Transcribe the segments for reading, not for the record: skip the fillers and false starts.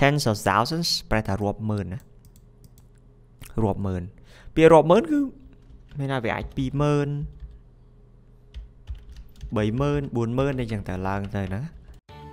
tens of thousands แปลแต่รวมหมื่นนะรวมหมื่นเปียรวมหมื่นคือไม่น่าไปไอ้ปีหมื่นbảy mơn bốn mơn đây chẳng thể làng rồi đó.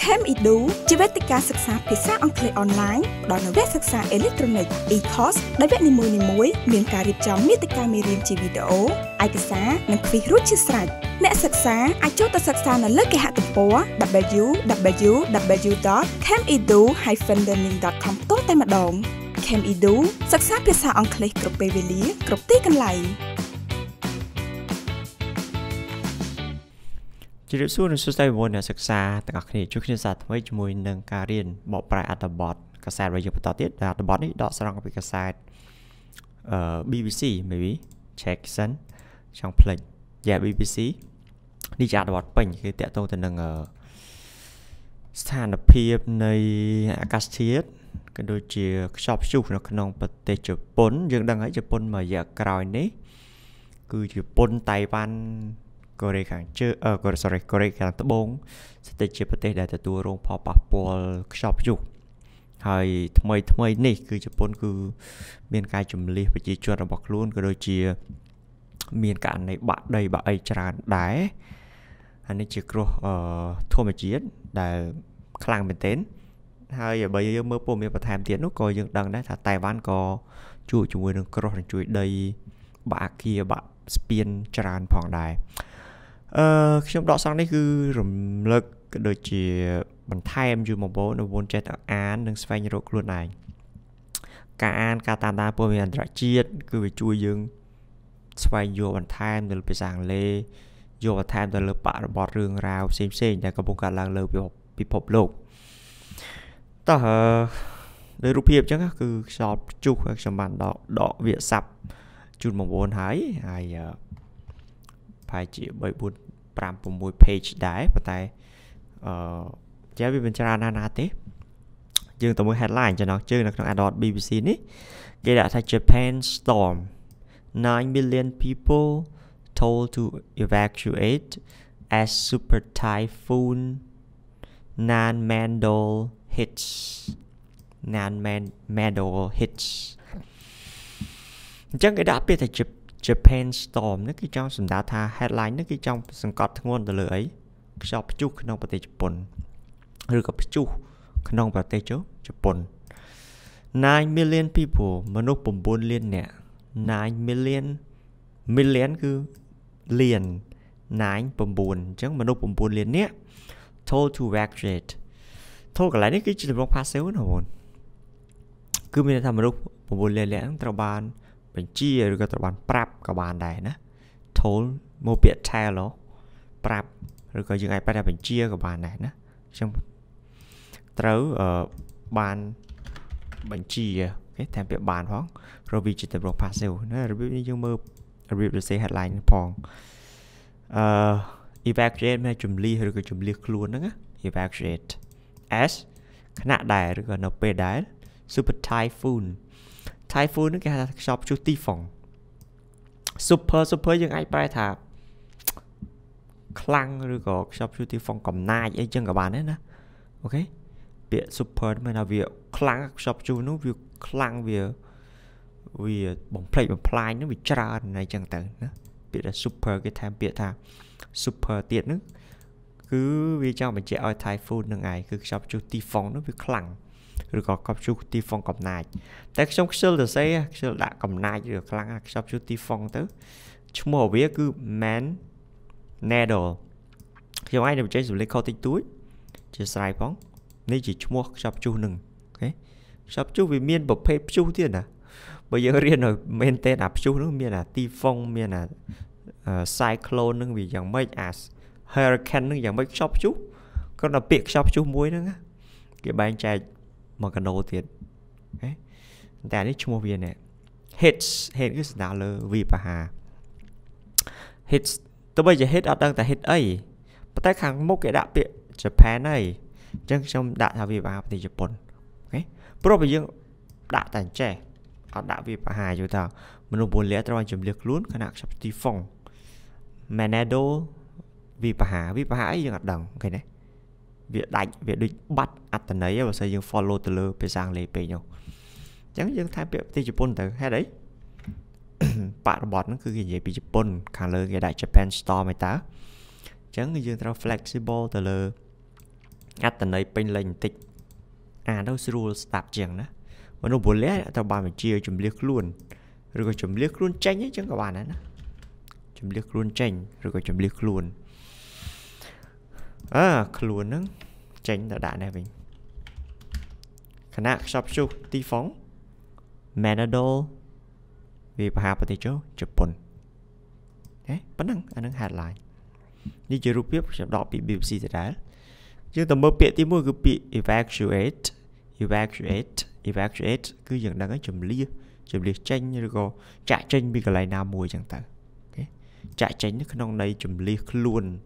Khám ít đủ, chỉ biết tất cả sách giáo khoa sách online, đó là viết sách giáo electronic, e-course, đã viết niềm vui, miền cà rịt chấm miết tất cả miền chỉ video, ai cái sách nằm khui rút chia sẻ, nét sách giáo, ai chốt tới sách giáo là lớp cái hạ tầng phố, www.khamidu-learning.com tốt tay mặt đồng. Khám ít đủ, sách giáo khoa sách online, cột bê về lý, cột tê cần lại. Chỉ được xuống số tay vốn là sắc xa, tất cả khi chúng ta sát với mùi nâng cá riêng bỏ bài Atabot, các sàn bây giờ bắt đầu tiết Atabot ấy đó sẽ đang bị các sàn BBC maybe check sẵn trong play, yeah BBC đi trả Atabot bình cái tiện tôi thì nâng ở sàn là PF này Akastiet cái đôi chia shop chụp nó không bắt tay chụp bốn nhưng đang ấy chụp bốn mà giờ còi nấy cứ chụp bốn tay banก็เรื่องการเจอก็เรื่องการตัวบงสเตจประเทศใดแต่ตัวโรงพอปะปลชอบอยู่ไอ้ทำไมนี่คือญี่ปุ่นคือเมียนกายจุ่มเลี้ยไปจีจวนเราบอกล้วนก็โดยเชียเมียนการในบะใดบะไอจานได้อันนี้จีกรัวทั่วมาจีนได้คลังเป็นเต็นไอ้แบบยังเมื่อปุ่มยังประทานเตียนนุก็ยังดังได้ถ้าไต้หวันก็จู่จู่มือหนึ่งกรัวหนึ่งจู่ใดบะเกียบะสเปียนจานผ่องได้trong đó sang đây cứ rầm lực đôi chỉ bằng thay em dùng một bộ nó vốn chế tạo án đừng xoay nhiệt luôn này cả an cả tam ta bơm ăn rải chiết cứ bị chui dưng xoay vô bằng thay em từ lúc bị giảng lê vô bằng thay em từ lúc bả bọt rương rào xem để có bông cả làng lều bị phập lục ta đây rút hiệp chắc cứ shop chụp trong bàn đỏ đỏ vỉa sập chun một vốn hái ai phải chỉ bởi buồn làm một mối page đấy và tại chế bị bên chara nana thế, nhưng tôi muốn headline cho nó chứ là trong adult BBC này, gây ra tại Japan storm 9 million people told to evacuate as super typhoon Nanmadol hits chẳng cái đã biết tại Japan storm นี่คือจังสันดาธา headline นี่คือจังสังกัดทั้งวนตัวเลยชอบจุกขนมปฏิจปนหรือกับจุกขนมปฏิจปน 9 million people มนุษย์ปุ่มบนเลียนเนี่ย 9 million คือเลียน 9 ปุ่มบนจังมนุษย์ปุ่มบนเลียนเนี่ย told to evacuate โทษกับอะไรนี่คือจิตวิทยาพาเซลล์นะผมคือมีแต่ทำมนุษย์ปุ่มบนเลียนแหละตั้งแต่บานเป็นเชี่ยหรือก็ตะวันปรับกับบานใดนะโถลโมเปียแทลหรอปรับหรือก็ยังไงไปได้เป็นเชี่ยกับบานใดนะช่างเต้าบานเป็นเชี่ยแทนเปียบานพ้องเราวิจิตรบล็อกพาเซลนะเราวิยังมือเราวิจะเซฮัตไลน์พองevacuate ไม่จุ่มลีหรือก็จุ่มลีครัวนั่นนะ evacuate as ขณะใดหรือก็นับไปได้ super typhoon typhoon นึกแค่ชอบชุดตีฝง super ยังไงไปถ้าคลั่งหรือก็ชอบชุดตีฝงกับนายไอ้จังกับบานนั่นนะโอเคเปีย super มันเอาเวียคลั่งชอบชุดนู้นเวียคลั่งเวียบ่มเพลย์บ่มพลายนู้นเวียจราในจังต่างนะเปีย super ก็แทนเปียถ้า super เตี้ยนึกคือเวียเจ้ามันจะเอา typhoon ยังไงคือชอบชุดตีฝงนู้นเวียคลั่งหรือก็ชอบชุดตีฟองกับนายแต่ช่วงเช้าจะใช้ช่วงด่ากับนายหรือครั้งชอบชุดตีฟองเต้อชั่วโมงวิ่งคือ Nanmadol ช่วงไอ้เนี่ยจะใช้เลขติดตัวจะใส่ฟองนี่จะชั่วโมงชอบชุดหนึ่งชอบชุดวิมีนแบบเพลชุดที่น่ะbây giờเรียนหน่อยเมนเทนอัพชุดนึงมีน่ะตีฟองมีน่ะไซโคลนึงวิ่งอย่างไม่อาสเฮอร์เคนนึงอย่างไม่ชอบชุดก็เราเปียกชอบชุดมวยนึงนะcái bánh trái mà cần đầu tiền, tại đấy chung viên này hết cái đào lơ vì bà hà hết tôi bây giờ hết ở đang tại hết ấy, bắt tay hàng mốc cái đạp biển Japan này, chân trong đạp thảo vì bà thì Japan, pro bây giờ đạp tàn trẻ, ở đạp vì bà hà chúng ta mình luôn buồn lẽ tao anh chấm liệt luôn khả năng sắp ti phong, Manado vì bà hà ấy dừng ở đằng cái này việc đánh, việc địch bắt ắt tần ấy và xây dựng follow từ lơ về sang lề về nhau chẳng những thay biệt từ Japan tới hay đấy bạn bọt nó cứ cái gì bị Japan khả lơ cái đại Japan Store mày tá chẳng người dân tao flexible từ lơ ắt tần ấy bên lệnh tịch à đâu rule tạp chuyện đó mà nó buồn lẽ tao bàn phải chia chấm liếc luôn rồi còn chấm liếc luôn tranh ấy chẳng các bạn ấy chấm liếc luôn tranh rồi còn chấm liếc luôn à luôn đó tranh đã đạn này mình khả năng sắp chụp ti phóng Nanmadol vì bà bà tí chó chụp bồn đấy bắn năng hạt lại đi chơi rút tiếp sẽ đọc bị BBC thì đã chứ tầm mơ bịa tí môi cứ bị evacuate cứ dừng đang cái chùm lia tranh rồi có chạy tranh bị cái này nào mùi chẳng ta okay. Chạy tranh cái nông này chùm lia luôn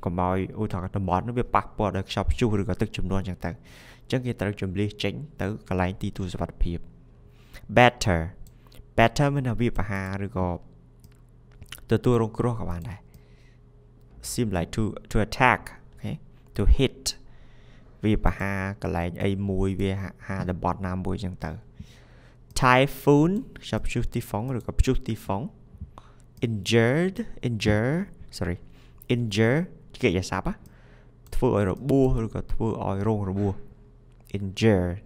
còn mọi ôi thằng tầm món nó bị bắt bỏ được sập chu rồi có tức chùm đoan chẳng ta chắc khi ta chùm lia tránh tới cái này thì tôi sẽ bắt phim better mới là vì bà hà rồi có từ tôi rong cua các bạn này seem like to attack okay. To hit vì bà hà cái này ấy mùi vì hà tầm món nam mùi chẳng ta typhoon sắp chụp ti phóng rồi gặp chụp ti phóng injure cái gì sáp á thua ở rồi bua rồi gặp thua ở rong rồi bua injure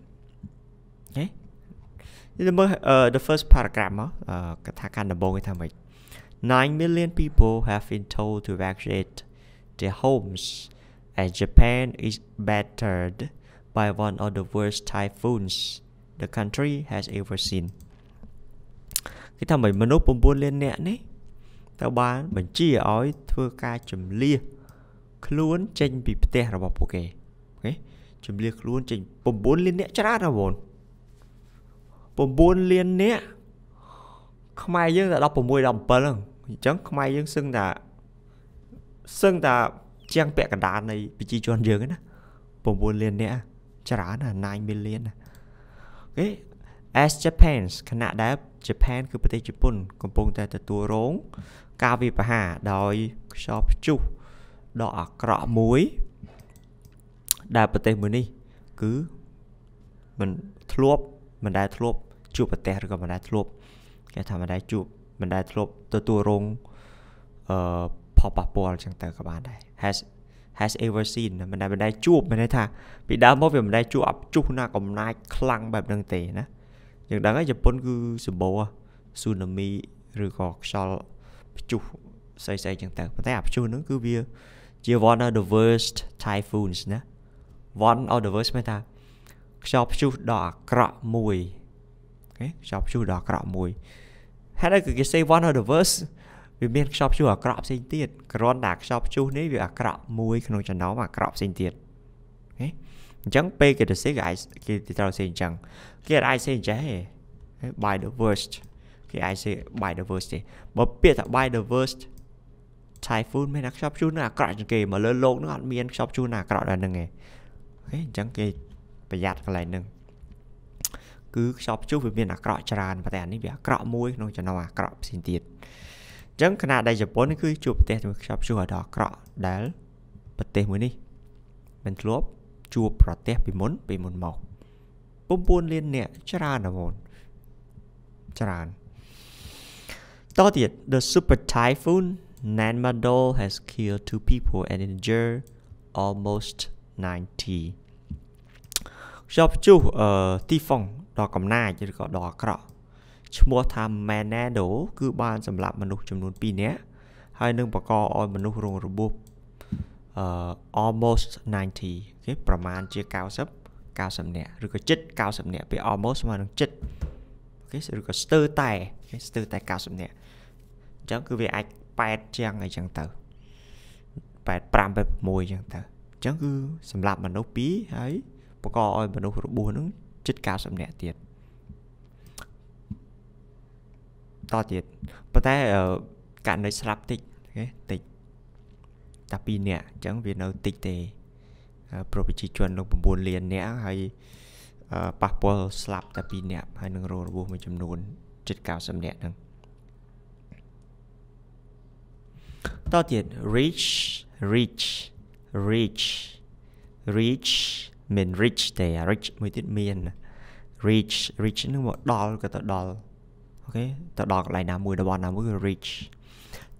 nhé nhưng mà the first paragraph á cái thằng anh đã bong cái thằng mình 9 million people have been told to evacuate their homes and Japan is battered by one of the worst typhoons the country has ever seen. Cái thằng mình nốt bông buôn lên nẹn đấy. Tao bán mình chia ói thưa ca chùm lia luôn tranh bị tè ra bọc ok. Chùm lia luôn tranh bông buôn lên nẹn chả ra bồn. Bông buôn lên nẹn. Không ai dưng là đọc bông môi đồng bờ lần. Chẳng không ai dưng xưng là trang bẹ cả đá này bị chi chọn dường ấy nè. Bông buôn lên nẹn chả ra là 9 million nè. Okay. As Japan, khả đá Japan cứ bật tay Japan, còn bông tay từ tua rốn, cao vị bà hà đòi shop chu, đỏ cọ muối, đá bật tay mình đi, cứ mình đá thua, chụp bật tay rồi mình đá thua, cái thằng mình đá chụp, mình đá thua từ tua rốn, pop up ball chẳng tới các bạn này, has ever seen มันได้จูบมันได้ថាពីដើមមកវាមិនได้ជួបអាប់ជុះណាកំណាយខ្លាំងបែបហ្នឹងទេណាយ៉ាងដឹងហើយជប៉ុនគឺសម្បូរស៊ូណាមីឬក៏ខ្យល់ជុះស្អីៗចឹងតែប៉ុន្តែអាប់ជុះហ្នឹងគឺវា one of the worst typhoons ណា one of the worst មែនថាខ្យល់ជុះដល់អាក្រក់មួយ okay ខ្យល់ជុះដល់អាក្រក់មួយ ហើយ គឺគេ say one of the worst វា មាន ខ្យល់ ជុះ អាក្រក់ ផ្សេង ទៀត គ្រាន់ តែ ខ្យល់ ជុះ នេះ វា អាក្រក់ មួយ ក្នុង ចំណោម អាក្រក់ ផ្សេង ទៀត អេ អញ្ចឹង ពេល គេ ទៅ សេ គេ ទៅ ត្រូវ សេ អញ្ចឹង គេ អាច សេ អញ្ចឹង ហេ by the worst គេ អាច សេ by the worst ទេ បើ ពាក្យ ថា by the worst typhoon មាន អា ខ្យល់ ជុះ នឹង អាក្រក់ ជាង គេ មក លើ លោក នឹង អត់ មាន ខ្យល់ ជុះ នឹង អាក្រក់ ដល់ នឹង ហេ អេ អញ្ចឹង គេ ប្រយ័ត្ន កន្លែង នឹង គឺ ខ្យល់ ជុះ វា មាន អាក្រក់ ច្រើន ប៉ុន្តែ អានេះ វា អាក្រក់ មួយ ក្នុង ចំណោម អាក្រក់ ផ្សេង ទៀត chẳng khả năng đại Nhật Bản cứ chụp tết một shop chua đỏ cọ đá bật tết mới đi mình lốp chua protest bị muốn màu buôn lên nè chả là một chả to thiệt. The super typhoon Nanmadol has killed 2 people and injured almost 90. Shop chua ti phong đỏ cầm nai chứ gọi đỏ cọ chua tham men né đổ cứ ban sầm lạp mình đục chấm nút pin nhé hai nương bà co oi mình đục rung rồi buộc almost 90 cáiประมาณ chia cao sấp nhẹ rồi có chết cao sấp nhẹ bị almost mà nó chết cái rồi có sơ tay cao sấp nhẹ chẳng cứ về ai pet trang này chẳng tờ pet pram pet môi chẳng tờ chẳng cứ sầm lạp mình đục pí ấy bà co oi mình đục rồi buộc nó chết cao sấp nhẹ tiệt to thiệt, bắt tay ở cả nơi slap tịch, tập pin nè, chẳng vì nó tịch thì, property chuẩn nó buồn liền nè, hay papal slap tập pin nè, hay nâng rô buồn mình chấm nôn, chết cao sầm nè nâng. To thiệt, reach, rich mình rich thì rich mới tiết miên rich rich nó một doll cái tờ doll ok tờ doll lại nào mùi đồ bọn nào mùi rich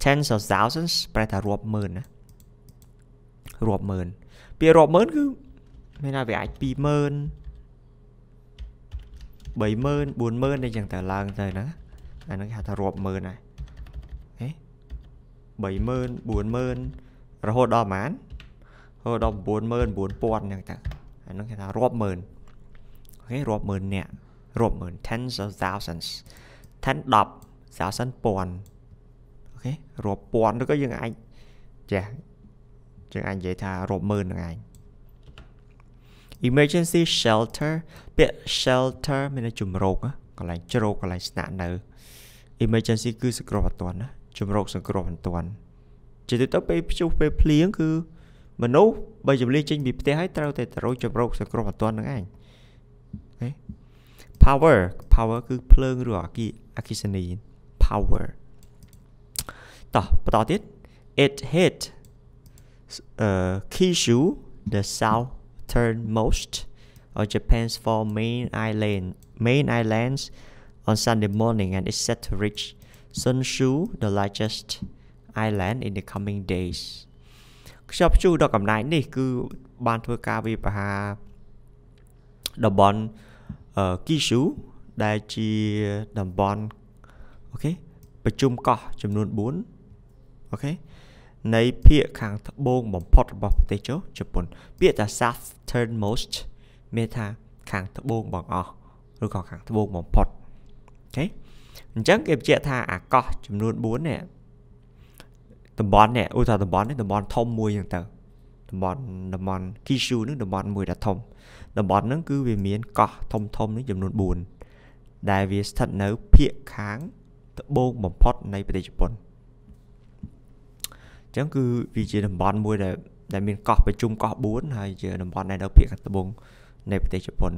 tens of thousands bây giờ rộp mơn rộp mơn bây giờ rộp mơn cứ mình là về ạch bì mơn 7 mơn 4 mơn đây chẳng tờ làng rồi nữa nó khá thờ rộp mơn này 7 mơn 4 mơn rồi hốt đo mán hồi đó 4 mơn 4 pon chẳng tờ nó khá thờ rộp mơn ok rộp mơn nè rộp mơn tens of thousands tens đọc giáo sân pon ok rộp pon nó có dừng anh chà chừng anh vậy thà rộp mơn này emergency shelter biệt shelter mình là chùm rột á còn lại chơ rột còn lại nạn nữa emergency cứ sực rột toàn á chùm rột sực rột toàn chỉ từ tấp bê chụp bê pliếng cứ mình nấu bây giờ liên trên bị té hết trâu thì trâu chùm rột sực rột toàn nữa anh đấy power power cứ phơn rửa kí akisani power tỏ tỏ tiết it hit Kyushu the south most of Japan's 4 main islands on Sunday morning and is set to reach Senso, the largest island, in the coming days. Kyushu đó cầm nãy này cứ ban thưa ca vi bà đồng bọn Kyushu đại chi đồng bọn ok và chung cỏ chấm luôn 4 ok này phía kháng bông bóng phọt bóng tế chốt chụp bốn biết là southernmost meta kháng bông bóng o rồi còn kháng bông bóng phọt đấy chắc kịp chia tha à co chấm luôn 4 nè tầm bón nè ôi tầm bón đấy tầm bón thông mùi chẳng tờ tầm bón Kyushu nước tầm bón mùi đã thông tầm bón nó cứ về miền co thông thông nó chấm luôn 4 đại vì thật nấu phía kháng bông bóng phọt này tế chụp bốn chẳng cứ vì chỉ làm bọn môi để mình cọp với chung cọp 4 hay chỉ làm bọn này đâu bị các bông này bị Japan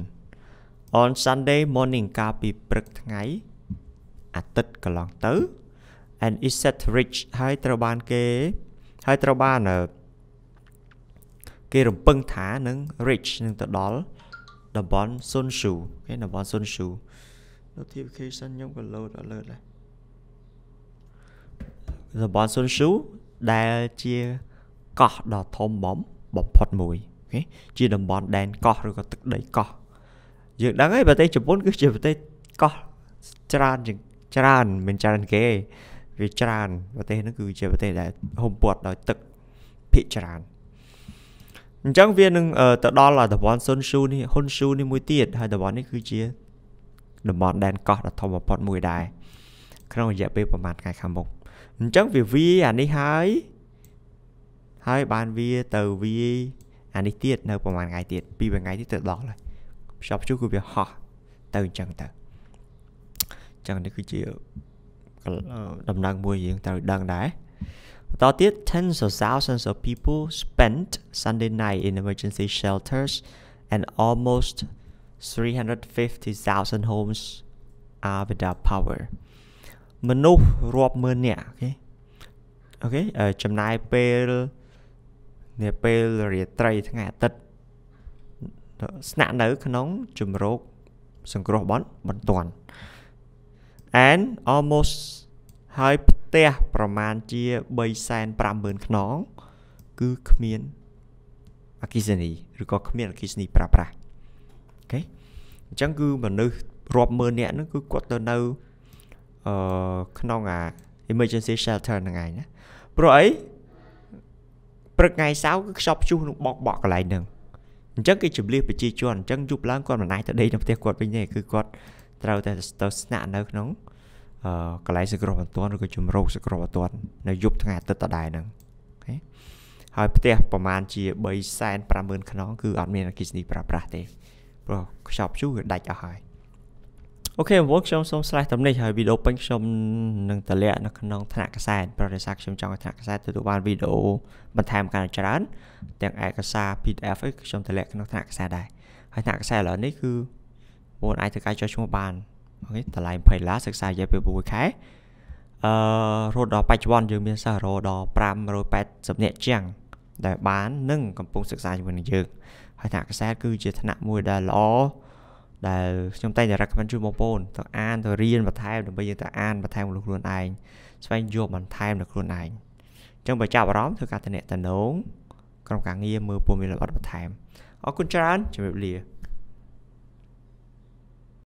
on Sunday morning cà bị bực ngay à tết cả lòng tứ and is set rich hai tàu ban ở kia làm bưng thả nâng rich nâng tờ đó làm bọn Senso cái là bọn Senso notification nhóm còn lâu đã lên này làm bọn Senso đại chia cỏ đỏ thom bóng bọc phật mùi okay. Chia đồng bọn đèn cỏ rồi có tức đấy cỏ dựng đáng ấy bà tây chụp bốn cứ chụp tây cỏ charan mình charan kê vì charan bà tây nó cứ chụp tây là hôm buột đòi tức bị charan chẳng viên đừng tờ đó là đồng bọn Senso đi Honsu đi mùi tiệt hay đồng bọn ấy cứ chia đồng bọn đèn cỏ đỏ thom bọc phật mùi đài không dễ bê vào mặt ngày khám bông chẳng vì vi anh đi hai bàn vi từ vi anh đi tiết nơi của màn ngày tiết vì về ngày tiết tự đó rồi shop chú cứ việc họ từ chẳng để cứ chịu đầm năng mua gì từ đằng đấy đó tiết tens of thousands of people spent Sunday night in emergency shelters and almost 350,000 homes are without power menu rộp mơn nè ok chấm nai pel nè pel rìa tây tháng ngày tết nạn nữ khăn nóng chùm rốt sừng rộp bón toàn and almost hai tiaប្រមាណជា 350,000 khăn nóng cứ khmiên akisani rồi có khmiên akisani pra ok chẳng cứ menu rộp mơn nè nó cứ quật từ đâu không à emergency shelter này ngày nhé, rồi ấy, bật ngày sáu cứ shop chu nó bọc lại nè, chắc cái chụp liên bị chi chuồn, chắc chụp láng con mà nãy tới đây nó theo quật bên này cứ quật, tao ta tao nạn đâu nóng, cái lại sẽ gặp một tuần rồi cái chụp râu sẽ gặp một tuần, nó giúp thằng ta tao đại nè, hai bữa tầm anh chỉ 350,000 khăn nóng cứ ăn miếng là Disney pra thế, rồi shop chu đại cho hai. Ok, vốn trong xong slide tấm này thì video bánh xong nâng tờ lệ nó nâng thả cả xa và để xác trong thả cả xa từ tụ ban video bằng tham cả trả án tiếng ai cả xa pdf trong tờ lệ nó thả cả xa đây hay thả cả xa là đấy cứ vốn ai thực ai cho chúng bạn ok tờ lại phải lá sạc xa dạy về bụi khái rồi đó bạch bọn dường miên xa rồi đó pram rồi bạch dập nhẹ chàng để bán nâng cầm bông sực dài cho mình dừng hay thả cái xe cứ chơi thằng mùi đà ló đà trong tay để ra cầm chum bông thằng an thằng riêng và thay được bây giờ thằng an và thay một lúc luôn anh xoay vô bàn thay được luôn anh trong bài chào đó thưa cả tên nè tên nóng còn cả nghe mưa bùn mình là bắt bắt thay ở con trán chuẩn bị lìa.